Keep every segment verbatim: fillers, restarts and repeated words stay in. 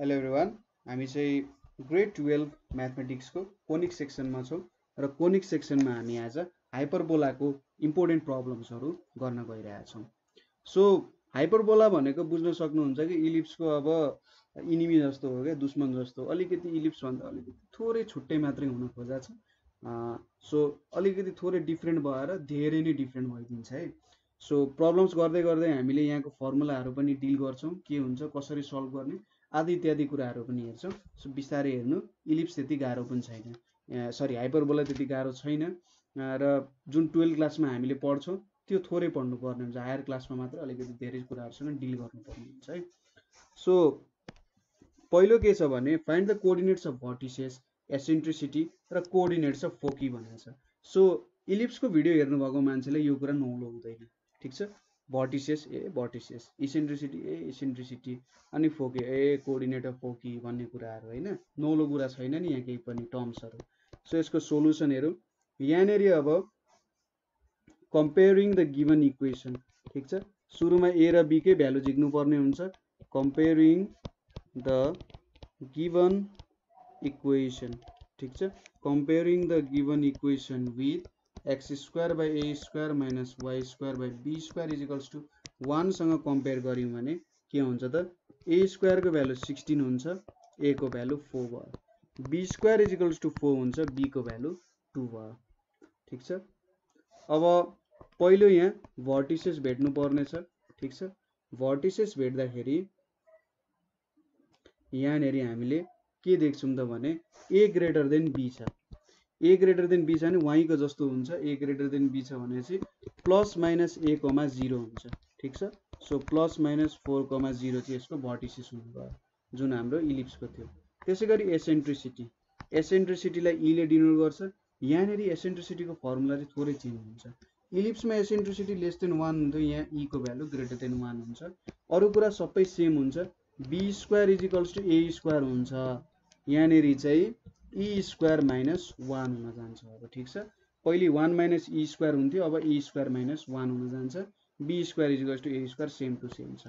Hello everyone हामी चाहिँ grade twelve mathematics को कोनिक सेक्सन में छौं र कोनिक सेक्सन में हामी आज हाइपरबोला को इम्पोर्टेन्ट प्रब्लम्सहरु गर्न गइरहेका छौं। सो हाइपरबोला भनेको बुझ्न सक्नुहुन्छ कि इलिप्स को अब इनिमी जस्तो हो क्या, दुश्मन जस्तो, अलिकति इलिप्स भन्दा अलिकति थोरै छुट्टै मात्रै हुन खोजा छ। सो अलिकति थोरै डिफरेन्ट भएर धेरै नै डिफरेन्ट भइदिन्छ है। सो प्रब्लम्स गर्दै गर्दै हामीले यहाँको फर्मुलाहरु पनि डिल गर्छौं, के हुन्छ कसरी सल्भ गर्ने आदि इत्यादि कुराहरू पनि हेर्छौं। सो बिस्तारै हेर्नु, इलिप्स त्यति गाह्रो पनि छैन, सरी हाइपरबोला त्यति गाह्रो छैन र जुन ट्वेल्भ क्लासमा हामीले पढ्छौं त्यो थोरै पढ्नु पर्ने हुन्छ। हायर क्लासमा मात्र अलिकति धेरै कुराहरूसँग डिल गर्नुपर्ने हुन्छ है। सो पहिलो के छ भने find the coordinates of vertices, eccentricity र कोअर्डिनेट्स अफ फोकी भनेको छ। सो इलिप्सको भिडियो हेर्नु भएको मान्छेले यो कुरा नौलो हुँदैन, ठीक छ। भर्टिसेस ए भर्टिसेस, एसेन्ट्रिसिटी ए एसेन्ट्रिसिटी, अनि फोकी ए कोअर्डिनेट अफ फोकी भन्ने कुराहरु हैन, नौलो कुरा छैन नि यहाँ केही पनि टर्म्सहरु। सो यसको सोलुसन हेरौं। यहाँनेरि अब कम्पेयरिङ द गिवन इक्वेसन, ठीक छ। सुरुमा ए र बी कै भ्यालु झिक्नु पर्ने हुन्छ। कम्पेयरिङ द गिवन इक्वेसन, ठीक छ। Comparing the given equation with x square by A square minus y square by b square equals to वानसँग कम्पेयर गऱ्यौँ भने के हुन्छ त, ए स्क्वायरको भ्यालु सिक्सटीन हुन्छ, ए को भ्यालु फोर भयो। B square equals to four हुन्छ, बी को भ्यालु टू भयो, ठिक छ। अब पहिलो यहाँ भर्टिसेस भेट्नु पर्नेछ, ठिक छ। भर्टिसेस भेट्दाखेरि यहाँनेरि हामीले के देख्छौँ त भने ए ग्रेटर देन बी छ। ए ग्रेटर देन बी छ भने वाई को जस्तो हुन्छ, ए ग्रेटर देन बी छ भनेपछि plus minus a comma zero हुन्छ, ठीक छ। So plus minus four comma zero चाहिँ यसको भर्टिसेस हुनु भयो, जुन हाम्रो इलिप्सको थियो। त्यसै गरी एसेन्ट्रिसिटी, एसेन्ट्रिसिटीलाई ईले डिनोट गर्छ। यहाँनेरि एसेन्ट्रिसिटीको फर्मुला चाहिँ थोरै चेन्ज हुन्छ। इलिप्समा एसेन्ट्रिसिटी लेस देन वान हुन्थ्यो, यहाँ ई को भ्यालु ग्रेटर देन वान हुन्छ। अरू कुरा सबै सेम हुन्छ। B square equals to a square हुन्छ, यहाँनेरि चाहिँ ई स्क्वायर माइनस वान हुन जान्छ। अब ठिक छ, पहिले वान माइनस ई स्क्वायर हुन्थ्यो, अब ई स्क्वायर माइनस वान हुन जान्छ। B square equals to a square same to same छ।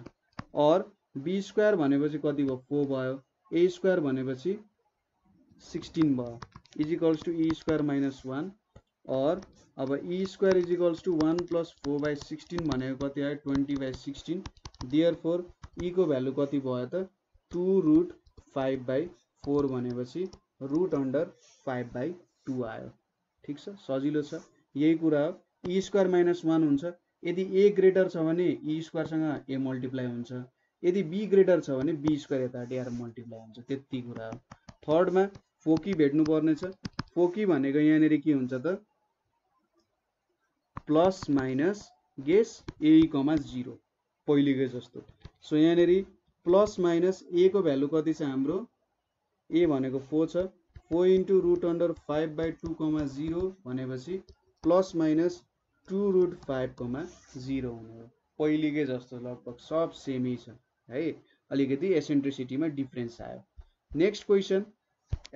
और बी स्क्वायर भनेपछि कति भयो, फोर भयो। ए स्क्वायर भनेपछि सिक्सटीन भयो, equals to e square minus one. और अब e square equals to one plus four by sixteen भनेको कति आयो, twenty by sixteen. Therefore e को भ्यालु कति भयो त, two root five by four भनेपछि root under five by two आयो, ठीक छ। सजिलो छ, यही कुरा हो। ई स्क्वायर माइनस वान हुन्छ, यदि ए ग्रेटर छ भने ई स्क्वायरसँग ए मल्टिप्लाई हुन्छ, यदि बी ग्रेटर छ भने बी स्क्वायर यतापट्टि आएर मल्टिप्लाई हुन्छ, त्यति कुरा हो। थर्डमा फोकी भेट्नुपर्नेछ। फोकी भनेको यहाँनिर के हुन्छ त, प्लस माइनस गेस ए कमा जीरो, पहिलेकै जस्तो। सो यहाँनिर प्लस माइनस ए को भ्यालु कति छ हाम्रो, ए भनेको फोर छ, four into root under five by two comma zero भनेपछि plus minus two root five comma zero हुने हो, पहिलेकै जस्तो, लगभग सब सेमै छ है। अलिकति एसेन्ट्रिसिटीमा डिफ्रेन्स आयो। Next question,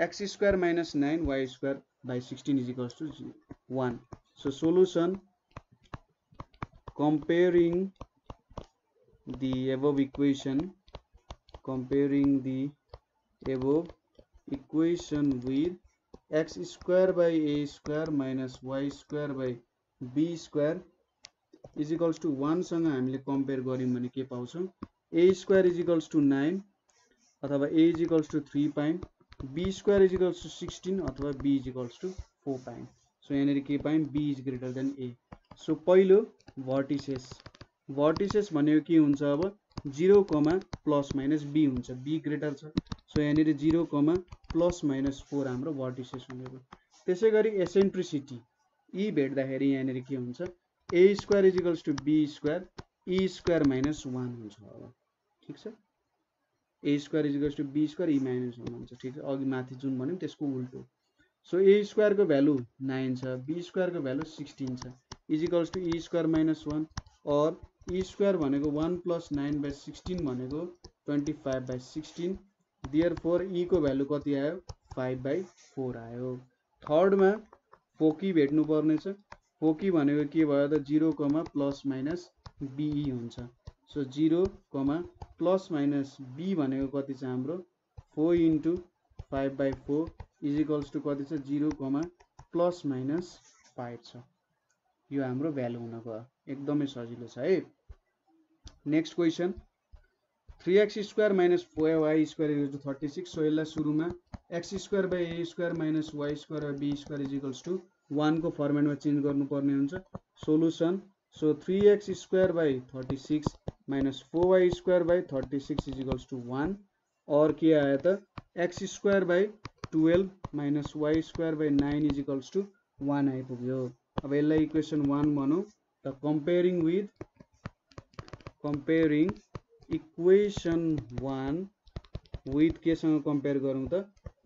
x square minus nine y square by sixteen equals to zero one. So solution, comparing the above equation, comparing the above equation with x square by A square minus y square by b square equals to वानसँग हामीले compare गऱ्यौँ भने के पाउँछौँ, a square equals to nine अथवा a equals to three पाएँ, b square equals to sixteen अथवा be equals to four पाएँ। सो यहाँनिर के पाएँ, be is greater than A. So पहिलो भर्टिसेस, भर्टिसेस भनेको के हुन्छ अब, zero comma plus minus b हुन्छ, बी ग्रेटर छ। सो यहाँनिर zero comma plus minus four हाम्रो भर्टिसेस हुनेको। त्यसै गरी एसेन्ट्रिसिटी ई भेट्दाखेरि यहाँनिर के हुन्छ, a square equals to b square, E square minus one हुन्छ, ठिक छ। A square equals to b square, e minus one हुन्छ, ठिक छ। अघि माथि जुन भन्यौँ त्यसको उल्टो। सो ए स्क्वायरको भ्यालु नाइन छ, बी स्क्वायरको भ्यालु सिक्सटीन छ, equals to e square minus one. और ई स्क्वायर भनेको one plus nine by sixteen भनेको twenty five by sixteen. Therefore e को भ्यालु कति आयो, फाइभ बाई फोर आयो। थर्डमा फोकी भेट्नुपर्नेछ। फोकी भनेको के भयो त, zero comma plus minus b e हुन्छ। So zero comma plus minus b भनेको कति छ हाम्रो, four into five by four is equals to कति zero comma plus minus five. यो हाम्रो भ्यालु हुन गयो। एकदमै सजिलो छ है। Next question three x square minus four y square is to thirty six. So यसलाई सुरुमा x square by A square minus y square by b square is equals to one को फर्मेटमा चेन्ज गर्नुपर्ने हुन्छ। Solution so three x square by thirty six minus four y square by thirty six is equals to one. और के आया तो x square by twelve minus y square by nine is equals to one आइपुग्यो। अब इस equation one भनौं तो comparing with comparing equation one with केसँग कंपेयर करूँ तो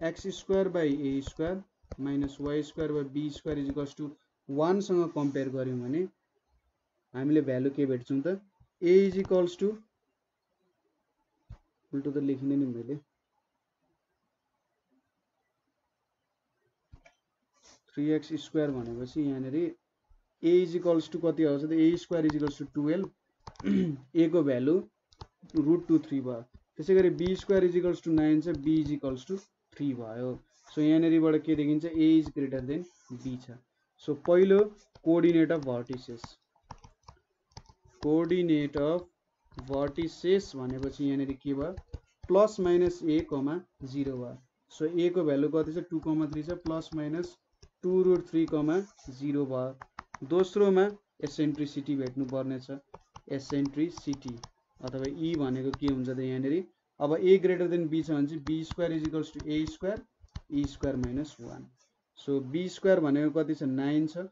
x square by A square minus y square by b square is equals to वनसँग compare गऱ्यौं भने हामीले भ्यालु के भेट्छौं त ए इज इक्वल्स टू उल्टो तो लेखिने नि मैले थ्री एक्स स्क्वायर भनेपछि यहाँनेरि ए इज इक्वल्स टू कति आउँछ त ए square is equals to twelve. ए को भ्यालु रुट टू थ्री भयो। त्यसैगरी be square is equals to nine छ, be is equals to three भयो। सो यहाँनेरिबाट के देखिन्छ ए इज ग्रेटर देन बी छ। सो पहिलो coordinate of vertices coordinate of vertices भनेपछि यहाँनेरि के भयो प्लस माइनस ए कमा जीरो भयो। सो ए को भ्यालु कति छ टू कमा थ्री छ plus minus two root three comma zero भयो। दोस्रोमा एसेन्ट्रिसिटी भेट्नु पर्ने छ। एसेन्ट्रिसिटी अथवा ई भनेको के हुन्छ त यहाँनेरि अब ए ग्रेटर देन बी छ भने चाहिँ be square is equals to A square E square minus one. So be square भनेको कति छ नाइन छ,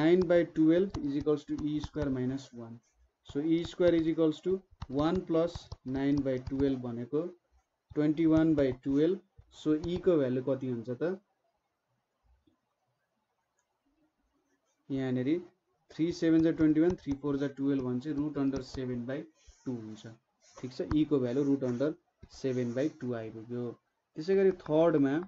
nine by twelve is equals to e square minus one. So E square is equals to one plus nine by twelve भनेको twenty one by twelve. So e को value कति हुन्छ त यहाँ थ्री सेवेन जा twenty one three four जा twelve root under seven by two हो। ठीक है, ई को value root under seven by two आइपुग्यो। त्यसैगरी थर्ड में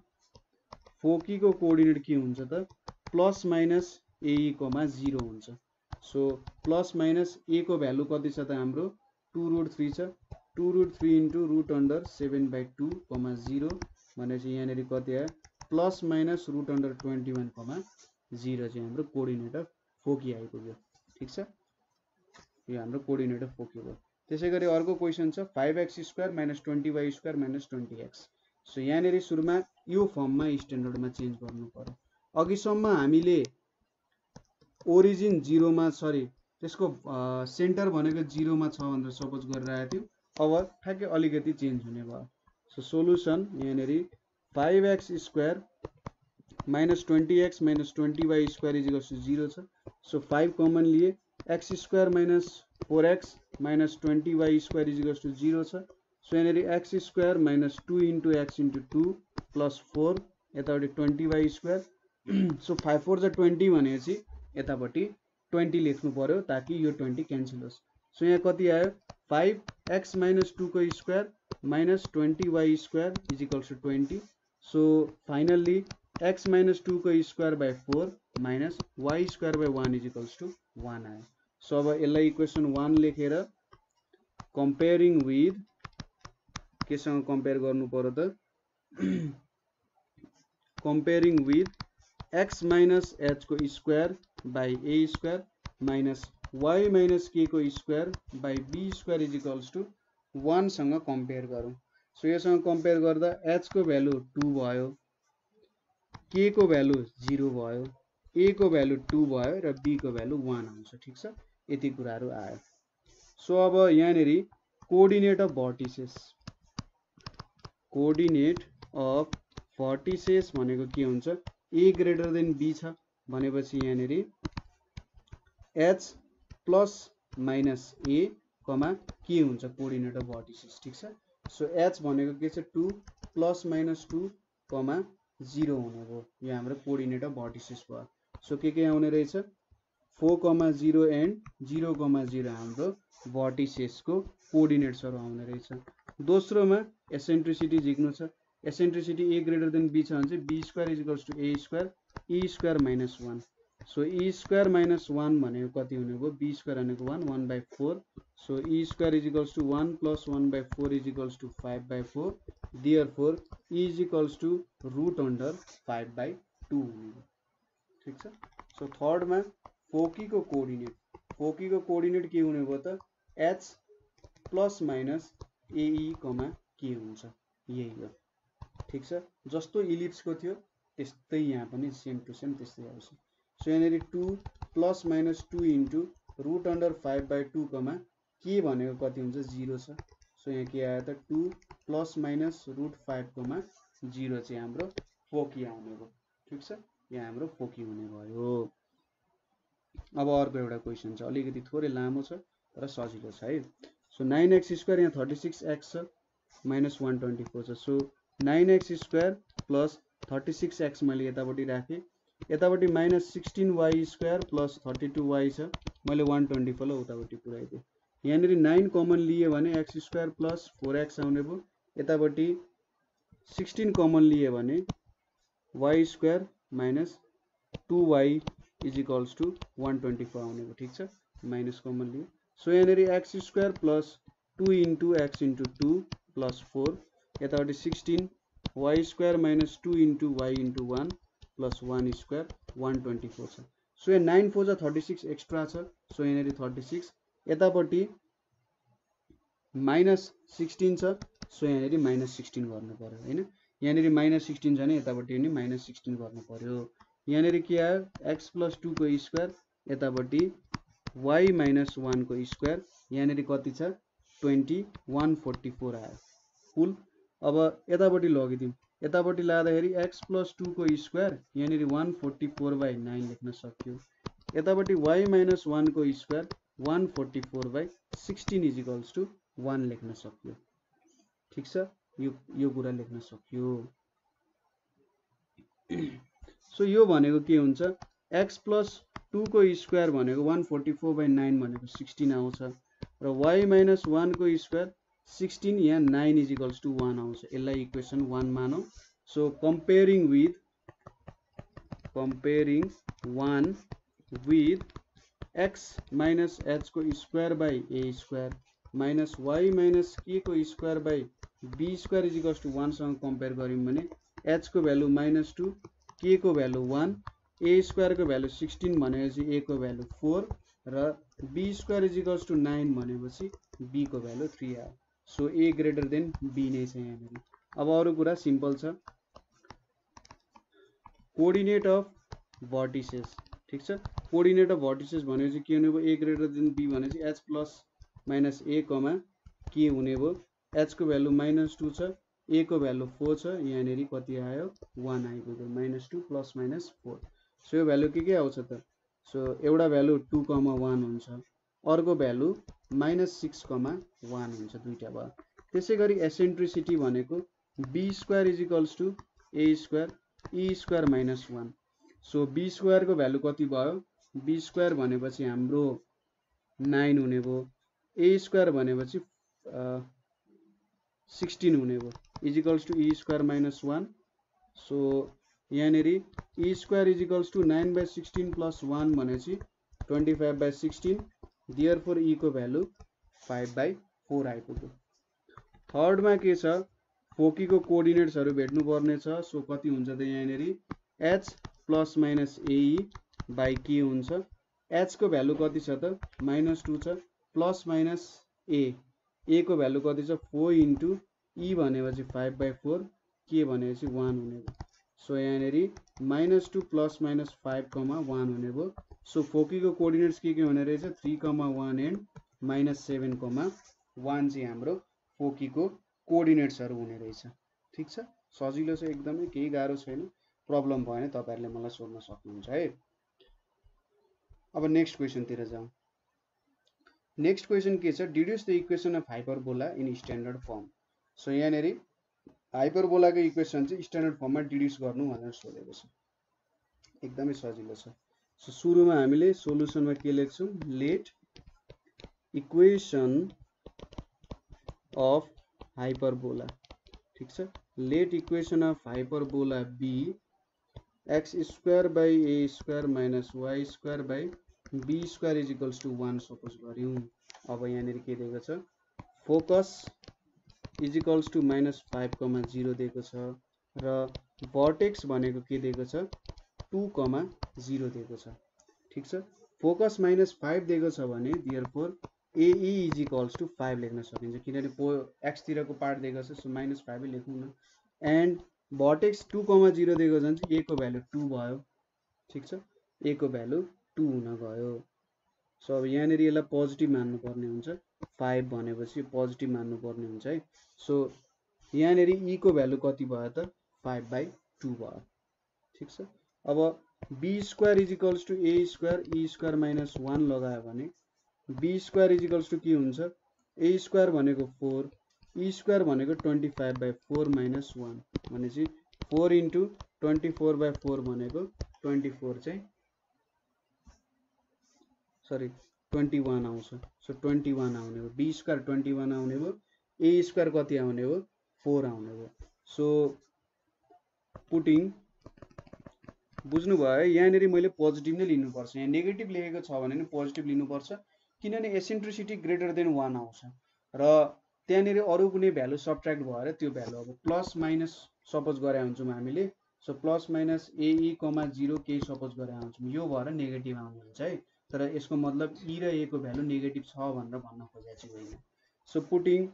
फोकी को कोअर्डिनेट के हुन्छ त plus minus a comma zero हुन्छ। सो प्लस माइनस ए को भ्यालु कति छ त हाम्रो टू रूट थ्री छ, two root three into root under seven by two comma zero भनेपछि यहाँ कति आयो plus minus root under twenty one comma zero चाहिँ हाम्रो कोअर्डिनेट अफ फोकी आइपुग्यो। ठीक छ, यो हाम्रो कोअर्डिनेट अफ फोकी हो। त्यसैगरी अर्को क्वेसन छ five x square minus twenty y square minus twenty x. So यहाँनेरि सुरुमा यो फर्ममा स्ट्यान्डर्डमा चेन्ज गर्नु पर्यो। अघिसम्म हामीले ओरिजिन जिरोमा सरी त्यसको सेन्टर भनेको जिरोमा छ भनेर सपोज गरिरहेको थियौँ। अब ठ्याक्कै अलिकति चेन्ज हुने भयो। सो सोलुसन यहाँनेरि five x square minus twenty x minus twenty y square is equals to zero. So five common लिए x square minus four x minus twenty y square is equals to zero. So यहाँ x square minus two into x into two plus four यतापटी twenty y square. So five four जा twenty भनेपछि यतापटी twenty लेख्नु पर्यो ताकि यो twenty cancel होस्। सो यहाँ कति आयो फाइव एक्स माइनस टू को square minus twenty y square is equals to twenty. So finally x minus two को square by four minus y square by one is equals to one आयो। So अब इस equation वन लेखेर comparing with केसँग compare गर्नु पर्यो त comparing with x minus h को square by A square minus y minus k को square by b square is equals to वानसँग कंपेयर करूँ। सो यससँग कंपेयर गर्दा एच को भ्यालु टू भयो, के को भ्यालु जीरो भयो, ए को भ्यालु टू भयो र बी को भ्यालु वान आउँछ। ठीक छ, यति कुराहरू आयो। सो अब यहाँनेरि coordinate of vertices coordinate of vertices भनेको के हुन्छ ए ग्रेटर देन बी छ भनेपछि यहाँनेरि एच प्लस माइनस ए कमा के हुन्छ कोअर्डिनेट अफ भर्टिसेस। ठीक छ, सो एच भनेको के छ two plus minus two comma zero हुने भयो। यो हाम्रो कोअर्डिनेट अफ भर्टिसेस भयो। सो के के आउने रहेछ four comma zero and zero comma zero हाम्रो भर्टिसेसको कोअर्डिनेट्सहरू आउने रहेछ। दोस्रोमा एसेन्ट्रिसिटी झिक्नु छ। Eccentricity A greater than be छ भने चाहिँ be square is equals to A square E square minus one. So E square minus one कति होने गो बी स्क्वायर होने को one one by four so E square is equals to one plus one by four is equals to five by four therefore E is equals to root under five by two होने गो ठीक है। So third में फोकी को coordinate फोकी को coordinate के होने गो तो h plus minus a e comma के हुन्छ यही हो ठीक छ। जस्तो इलिप्स को थियो त्यस्तै यहाँ पनि सेम टू सेम त्यस्तै आउँछ। सो यहाँ two plus minus two into root under five by two comma के भनेको कति हुन्छ जीरो छ। सो यहाँ के आयो त two plus minus root five comma zero चाहिँ हाम्रो फोकी आउने भयो ठीक छ। यहाँ हाम्रो फोकी हुने भयो। अब अर्को एउटा क्वेशन छ अलिकति थोरै लामो छ तर सजिलो छ है। सो नाइन एक्स स्क्वायर यहाँ thirty six x minus one twenty four so nine x square plus thirty six x मैं यतापटी राखें यतापटी minus sixteen y square plus thirty two y छ मैं वन ट्वेंटी फोर उतापटी पुराइदिएँ। यहाँ नाइन कमन लिए भने x square plus four x आने भो यतापटी सिक्सटीन कमन लिए भने y square minus two y is equals to one twenty four आने भो ठीक है माइनस कमन लिए। सो यहाँ x square plus two into x into two plus four यतापटी sixteen y square minus two into y into one plus one square one twenty four छ। So यहाँ nine four thirty six extra छ so यहाँ thirty six यतापटी minus sixteen छ so यहाँ minus sixteen गर्नुपर्यो हैन यहाँ माइनस सिक्सटीन छ नि यतापटी नि माइनस सिक्सटीन गर्नुपर्यो। यहाँ के आयो एक्स प्लस टू को स्क्वायर यतापटी y माइनस वन को स्क्वायर यहाँ कति छ ट्वेंटी वन फोर्टी फोर आयो कुल। अब यतापटी लगिदिउँ यतापटी लादाखेरि एक्स प्लस टू को स्क्वायर यहाँ one forty four by nine लेख्न सक्यो। यतापटी y माइनस वन को square one forty four by sixteen is equals to one लेख्न सक्यो ठीक छ। यो यो कुरा लेख्न सक्यो। सो यो भनेको के हुन्छ एक्स प्लस टू को स्क्वायर भनेको one forty four by nine भनेको सिक्सटीन आउँछ र वाई माइनस वन को स्क्वायर सिक्सटीन यहाँ nine is equals to one आउँछ। यसलाई इक्वेसन वन मानौँ। So comparing with comparing one with x minus h को square by A square minus y minus k को square by b square is equals to वानसँग compare गऱ्यौँ भने h को value minus two k को value one a square को value sixteen भनेपछि a को भ्यालु फोर र b square is equals to nine भनेपछि बी को भ्यालु थ्री आयो। So a greater than b नै छ यहाँ। अब अरु कुरा सिम्पल छ कोर्डिनेट अफ भर्टिसेस ठीक छ। कोर्डिनेट अफ भर्टिसेस भनेपछि के हुने भयो ए ग्रेटर देन बी भनेपछि एच प्लस माइनस ए कमा के हुने भयो एच को भ्यालु माइनस टू छ ए को भ्यालु फोर छ यहाँ कति आयो वन आइपुग्यो minus two plus minus four. So यो भ्यालु के के आउँछ त सो एउटा भ्यालु टू कमा वन हुन्छ अर्को value minus six comma one हुन्छ दुईटा भयो। त्यसै गरी एसेन्ट्रिसिटी भनेको b square is equals to A square E square minus one. So b स्क्वायरको भ्यालु कति भयो बी स्क्वायर भनेपछि हाम्रो नाइन हुने भयो ए स्क्वायर भनेपछि सिक्सटीन हुने भयो is equals to e square minus one. So यहाँ e square is equals to nine by sixteen plus one भनेपछि twenty five by sixteen therefore e को भ्यालु फाइव बाई फोर आइपुग्यो। Third में के छ फोकी को कोअर्डिनेट्सहरु भेट्नु पर्ने छ। सो कति हुन्छ त यहाँ h plus minus a e by के हुन्छ एच को भ्यालु कति छ त माइनस टू छ प्लस माइनस ए ए को भ्यालु कति छ फोर इंटू ई भनेपछि फाइव बाई फोर के भनेपछि वन हुने भयो। सो यहाँ minus two plus minus five comma one होने भो। सो फोकी को कोअर्डिनेट्स के के होने रहेछ three comma one and minus seven comma one चाहिँ हाम्रो फोकी को कोअर्डिनेट्सहरु हुने रहेछ ठीक छ। सजिलो छ एकदमै केही गाह्रो छैन। प्रब्लम भयो भने तपाईहरुले मलाई सोध्न सक्नुहुन्छ है। अब नेक्स्ट क्वेशन तिर जाऊ। नेक्स्ट क्वेशन के छ deduce the equation of hyperbola in standard form. So यहाँ हाइपरबोला को इक्वेसन स्टैंडर्ड फॉर्म में डिड्यूस कर सोधेको छ एकदम सजिलो छ। सो सुरू में हमें सोलुसन में के लेख्छौं लेट इक्वेसन अफ हाइपरबोला ठीक छ let equation of hyperbola be x square by A square minus y square by b square is equals to one focus गऱ्यौँ। अब यहाँ के दिया focus is equals to minus five comma zero vertex के दिया two comma zero दिया। ठीक है, फोकस माइनस फाइव दिया therefore a e is equals to five लेख्न सकिन्छ किनभने पो एक्स तीर को पार्ट दिया सो माइनस फाइव लेखौं न। And vertex two comma zero दिया ए को भ्यालु टू भयो। ठीक है, ए को भ्यालु टू हुन गयो। सो अब यहाँ इस पोजिटिभ मान्नु पर्ने हुन्छ, फाइभ भनेपछि पोजिटिभ मान्नु पर्ने हुन्छ है। सो यहाँ ई को भ्यालु कति भयो त फाइव बाई टू भयो। ठीक छ, अब b square is equals to A square E square minus one लगायो भने b square is equals to के हुन्छ ए स्क्वायर भनेको फोर ई स्क्वायर भनेको twenty five by four minus one भनेपछि four into twenty four by four भनेको twenty four चाहिँ sorry twenty one आउँछ। सो ट्वेंटी वन आउने हो, बी स्क्वायर ट्वेंटी वन आउने हो, ए स्क्वायर कति आउने हो फोर आउने हो। सो पुटिङ बुझ्नु भयो यहाँ मैले पोजिटिभ नै लिनुपर्छ, यहाँ नेगेटिभ लेखेको छ भने नि पोजिटिभ लिनुपर्छ किनभने एसेन्ट्रिसिटी ग्रेटर देन वन आउँछ र त्यहाँनिर अरु कुनै भ्यालु सबट्र्याक्ट भएर त्यो भ्यालु अब प्लस माइनस सपोज गरे हुन्छौँ हामीले। So plus minus a e comma zero केही सपोज गरे हुन्छौँ, यो भएर नेगेटिभ आउनु हुन्छ है। तर यसको मतलब ई र ए को भ्यालु नेगेटिभ छ भनेर भन्न खोजेको चाहिँ होइन। So putting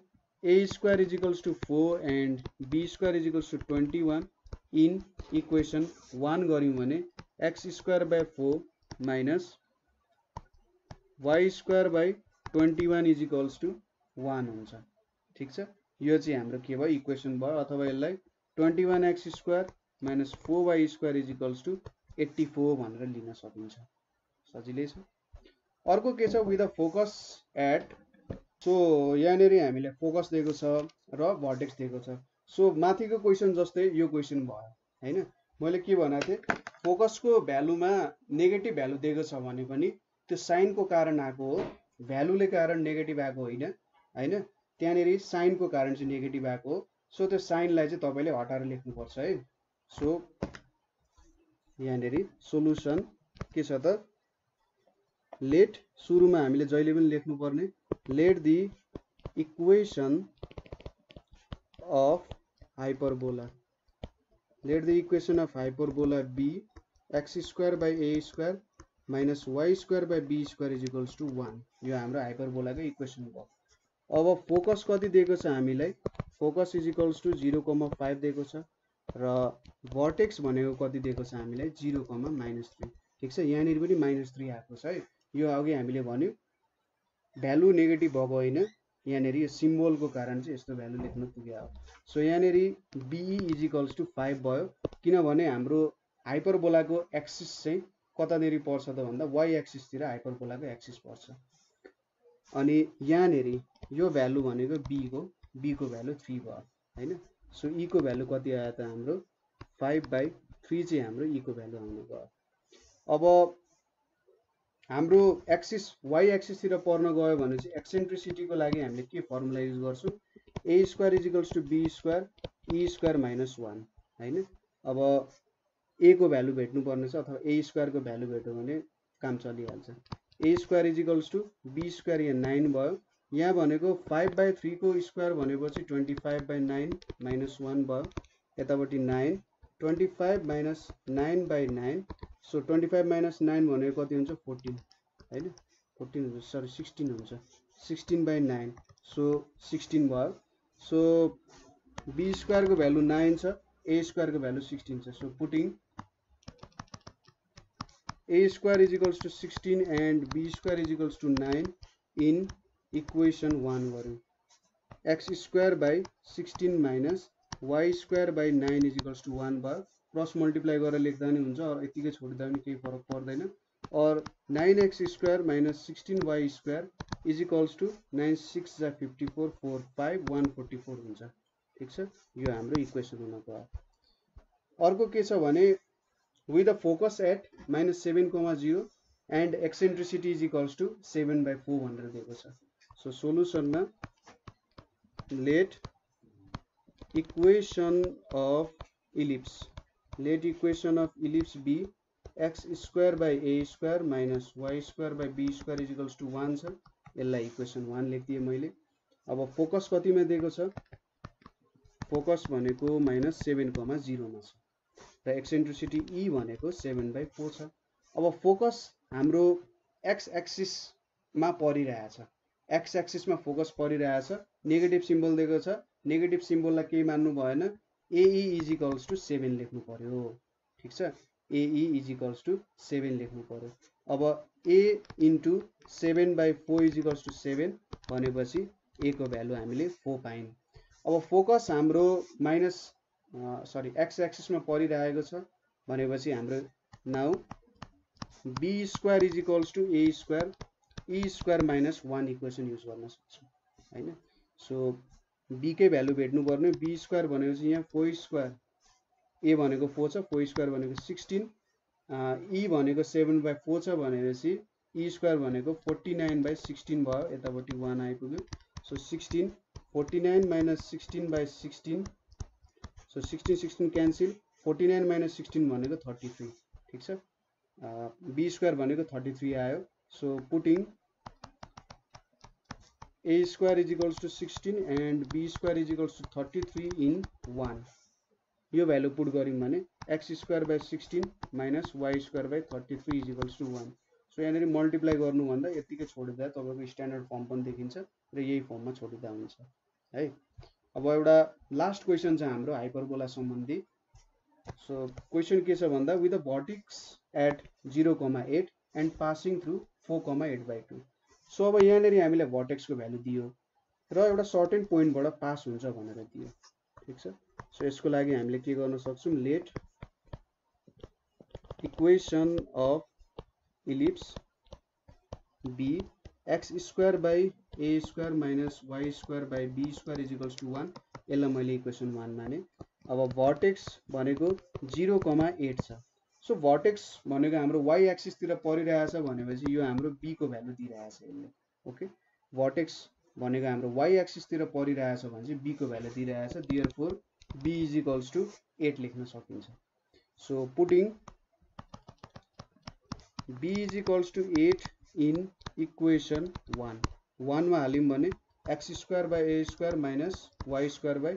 a square is equals to four and b square is equals to twenty one in equation one गऱ्यौँ भने x square by four minus y square by twenty one is equals to one हुन्छ। ठीक छ, यो चाहिँ हाम्रो के भयो इक्वेसन भयो अथवा यसलाई twenty one x square minus four y square is equals to eighty four भनेर लिन सकिन्छ। सजिलै छ। अर्को के छ with the focus at. So यहाँ हामीले फोकस दिएको छ र भर्टेक्स दिएको छ। सो माथिको क्वेसन जस्तै यो क्वेसन भयो हैन, मैले के भनेको थिएँ फोकसको भ्यालुमा नेगेटिभ भ्यालु दिएको छ भने पनि त्यो साइनको कारण आएको हो, भ्यालुले कारण नेगेटिभ आएको होइन हैन। त्यहाँनेरि साइनको कारण चाहिँ नेगेटिभ आएको हो। सो त्यो साइनलाई चाहिँ तपाईले हटाएर लेख्नुपर्छ है। सो यहाँनेरि सोलुसन के छ त लेट सुरुमा हामीले जहिले पनि लेख्नुपर्ने let the equation of hyperbola let the equation of hyperbola be x square by A square minus y square by b square is equals to one. यो हाम्रो हाइपरबोलाको इक्वेसन भयो। अब फोकस कति दिएको छ हामीलाई focus is equals to zero comma five दिएको छ र भर्टेक्स भनेको कति दिएको छ हामीलाई जीरो कमा माइनस थ्री। ठीक छ, यहाँनिर पनि माइनस थ्री आएको छ है। यो अघि हामीले भन्यौँ भ्यालु नेगेटिभ भएको होइन, यहाँ यो सिम्बोल को कारण यो भ्यालु लेख्न पुगे हो। सो यहाँ b e is equals to five भयो किनभने हाम्रो हाइपरबोला को एक्सिस चाहिँ कतानेरि पर्छ त भन्दा वाई एक्सिस तीर हाइपरबोला को एक्सिस पर्छ। अनि यहाँ यो भ्यालु भनेको बी को बी को भ्यालु थ्री भयो हैन। सो ई को भ्यालु कति आयो त हाम्रो फाइव बाई थ्री चाहिँ हाम्रो ई को भ्यालु आउने भयो। अब हाम्रो एक्सिस वाई एक्सिस तीर पर्न गयो भने चाहिँ एक्सेन्ट्रिसिटी को लागि हामीले के फर्मुला युज गर्छौं a square is equals to b square E square minus one हैन। अब ए को भ्यालु भेट्नु पर्ने छ अथवा ए स्क्वायर को भ्यालु भेट्यो भने काम चलिहाल्छ। A square is equals to b square यहाँ नाइन भयो, यहाँ भनेको फाइभ बाई थ्री को स्क्वायर भनेपछि twenty five by nine minus one भयो, यतापट्टि nine twenty five minus nine by nine. So twenty five minus nine भनेको कति हुन्छ फोर्टीन हैन, फोर्टीन सरी सिक्सटीन हुन्छ, sixteen by nine. So sixteen भयो। सो बी स्क्वायर को भ्यालु नाइन छ, ए स्क्वायर को भ्यालु सिक्सटीन छ। So putting a square is equals to sixteen and b square is equals to nine in equation one गऱ्यौँ। X square by sixteen minus y square by nine is equals to one भयो, plus multiply गरेर लेख्दा पनि हुन्छ और यतिकै छोड्दा पनि केही फरक पर्दैन। और nine x square minus sixteen y square is equals to nine six जा fifty four four five one forty four हुन्छ। ठीक छ, यो हाम्रो इक्वेसन हुन गयो। अर्को के छ भने with the focus at minus seven comma zero and eccentricity is equals to seven by four भनेर दिएको छ। सो सोलुसनमा let equation of ellipse Let equation of ellipse B x square by a square minus y square by b square is equals to one छ यसलाई equation one लेख्दिए मैले। अब focus कतिमा दिएको छ? focus भनेको minus seven comma zero मा छ र eccentricity e भनेको seven by four छ। अब focus हाम्रो x axis मा परिरहेछ, x axis मा focus परिरहेछ, negative symbol दिएको छ, negative symbol लाई केही मान्नु भएन, ae is equals to seven लेख्नु पर्यो, ठीक छ? ae is equals to seven लेख्नु पर्यो। अब a into seven by four is equals to seven भनेपछि a को भ्यालु हामीले four पाइन्। अब फोकस हाम्रो माइनस सरी x एक्सिस मा परिरहेको छ भनेपछि हाम्रो now b square is equals to a square e square minus one equation use गर्न सक्छौं, हैन? सो b को भ्यालु भेट्नु पर्ने, b स्क्वायर भनेपछि यहाँ four स्क्वायर a भनेको four छ, four स्क्वायर भनेको sixteen, e भनेको seven by four छ भनेपछि e स्क्वायर भनेको forty-nine by sixteen भयो, यतापट्टि one आइपुग्यो। So sixteen forty-nine minus sixteen by sixteen, so sixteen sixteen cancel, forty-nine minus sixteen भनेको thirty-three, ठीक छ? b स्क्वायर भनेको thirty-three आयो। So putting a square is equals to sixteen and b square is equals to thirty-three in one, यो भ्यालु put गर्यौं भने x square by sixteen minus y square by thirty-three is equals to one। So यहाँ multiply गर्नु भन्दा यतिकै छोडिदिदा तपाईको standard form पनि देखिन्छ र यही फर्ममा छोडिदिदा हुन्छ, है? अब एउटा लास्ट क्वेशन छ हाम्रो हाइपरबोला सम्बन्धी। सो क्वेशन के छ भन्दा with the vertex at zero comma eight and passing through four comma eight by two। So so, अब यहाँ हमें वर्टेक्स को भ्यालु दियो र एउटा सर्टेन पोइन्टबाट पास हुन्छ भनेर दियो, ठीक छ? सो यसको लागि हामीले के गर्न सक्छौं? Let equation of ellipse be x square by A square minus y square by b square is equals to one, यसलाई मैले इक्वेसन वन माने। अब वर्टेक्स भनेको जीरो कमा एट छ। सो वर्टेक्स भनेको हाम्रो y एक्सिस तिर परिरहेछ भनेपछि यो हाम्रो b को भ्यालु दिइरहेछ यसले, ओके? वर्टेक्स भनेको हाम्रो y एक्सिस तिर परिरहेछ भनेपछि b को भ्यालु दिइरहेछ, therefore b is equals to eight लेख्न सकिन्छ। So putting b is equals to eight in equation one, one मा हाल्यौं भने x square by a square minus y square by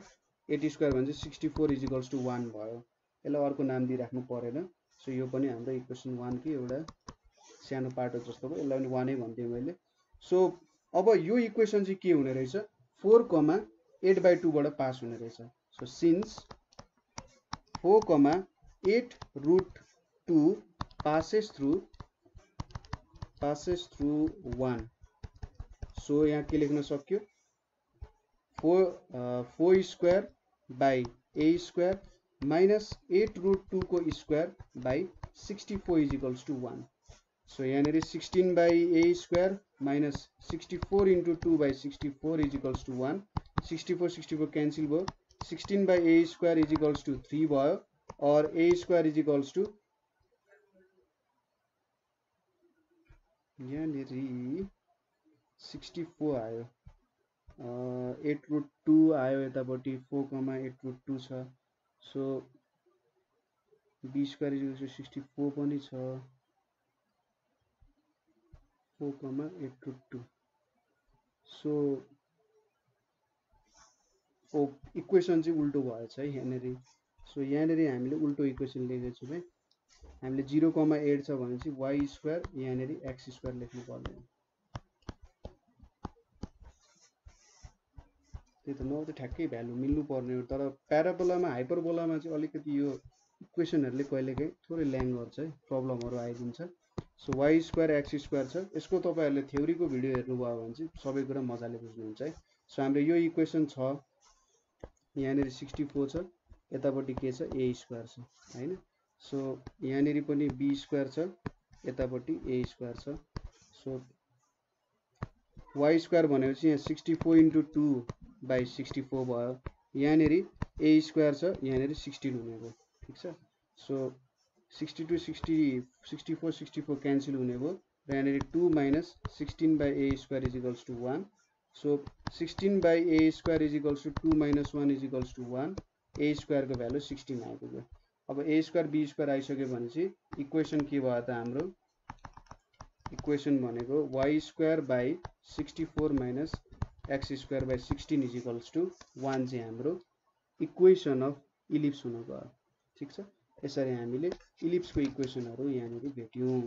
eight square भन्छ sixty four is equals to one भयो। यसलाई अर्को नाम दिइराख्नु परेन। सो यो पनि हाम्रो इक्वेसन वन की एउटा सानो पार्ट हो जस्तो, यसलाई पनि वन नै भन्थे मैले। सो अब यो इक्वेसन चाहिँ के हुने रहेछ? four comma eight by two बाट पास हुने रहेछ। So since four comma eight root two passes through passes through one, so यहाँ के लेख्न सक्यो? Four square by a square minus eight root two को square by sixty four is equals to one. So यहाँ sixteen by A square minus sixty four into two by sixty four is equals to one, sixty four sixty four cancel भो, sixteen by A square is equals to three भो और a square is equals to यहाँ sixty four आयो, at root two आयो, यतापट्टि four comma eight root two छ। So be square is sixty four पनि छ, four comma eight root two. So ओ इक्वेसन चाहिँ उल्टो भएछ है यहाँनिर। सो यहाँनिर हामीले उल्टो इक्वेसन लेखेको छौँ है। हामीले जीरो कमा एट छ भनेपछि वाई स्क्वायर यहाँनिर एक्स स्क्वायर लेख्नु पर्ने, त्यो त नभए त ठ्याक्कै भ्यालु मिल्नु पर्ने हो। तर प्याराबोलामा हाइपरबोलामा चाहिँ अलिकति यो इक्वेसनहरुले कहिलेकाहीँ थोरै ल्याङ गर्छ है, प्रब्लमहरु आइदिन्छ। So Y square X square छ, यसको तपाईहरुले थ्योरीको भिडियो हेर्नुभयो भने चाहिँ सबै कुरा मजाले बुझ्नुहुन्छ है। सो हाम्रो यो इक्वेसन छ, यहाँनेरि सिक्सटी फोर छ, यतापट्टि के छ? ए स्क्वायर छ, हैन? सो यहाँनेरि पनि बी स्क्वायर छ, यतापट्टि ए स्क्वायर छ। सो वाई स्क्वायर भनेपछि यहाँ sixty four into two by sixty four भयो, यहाँनेरि ए स्क्वायर छ, यहाँनेरि सिक्सटीन हुने भयो, ठीक छ? So sixty two sixty sixty four sixty four cancel हुने भयो र यहाँनिर two minus sixteen by A square is equals to one. So sixteen by A square is equals to two minus one is equals to one, A स्क्वायरको value sixteen आइपुग्यो। अब ए square be square आइसक्यो भनेपछि equation के भयो त हाम्रो equation भनेको Y square by sixty four minus x square by sixteen is equals to one चाहिँ हाम्रो इक्वेसन अफ इलिप्स हुनु गयो। ठीक छ, यसरी हामीले इलिप्सको इक्वेसनहरु यहाँनिर भेट्यौं।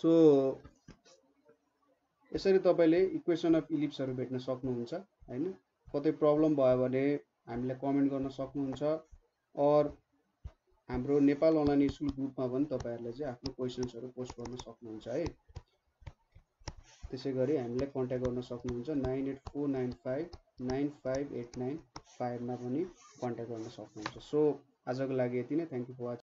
सो यसरी तपाईले इक्वेसन अफ इलिप्सहरु भेट्न सक्नुहुन्छ हैन। कतै प्रब्लम भयो भने हामीलाई कमेन्ट गर्न सक्नुहुन्छ और हाम्रो नेपाल अनलाइन स्कुल ग्रुपमा पनि तपाईहरुले चाहिँ आफ्नो क्वेशन्सहरु पोस्ट गर्न सक्नुहुन्छ है। त्यसैगरी हामीलाई कन्ट्याक्ट गर्न सक्नुहुन्छ nine eight four nine five nine five eight nine five मा पनि कन्ट्याक्ट गर्न सक्नुहुन्छ। सो आजको लागि यति नै। Thank you for watching.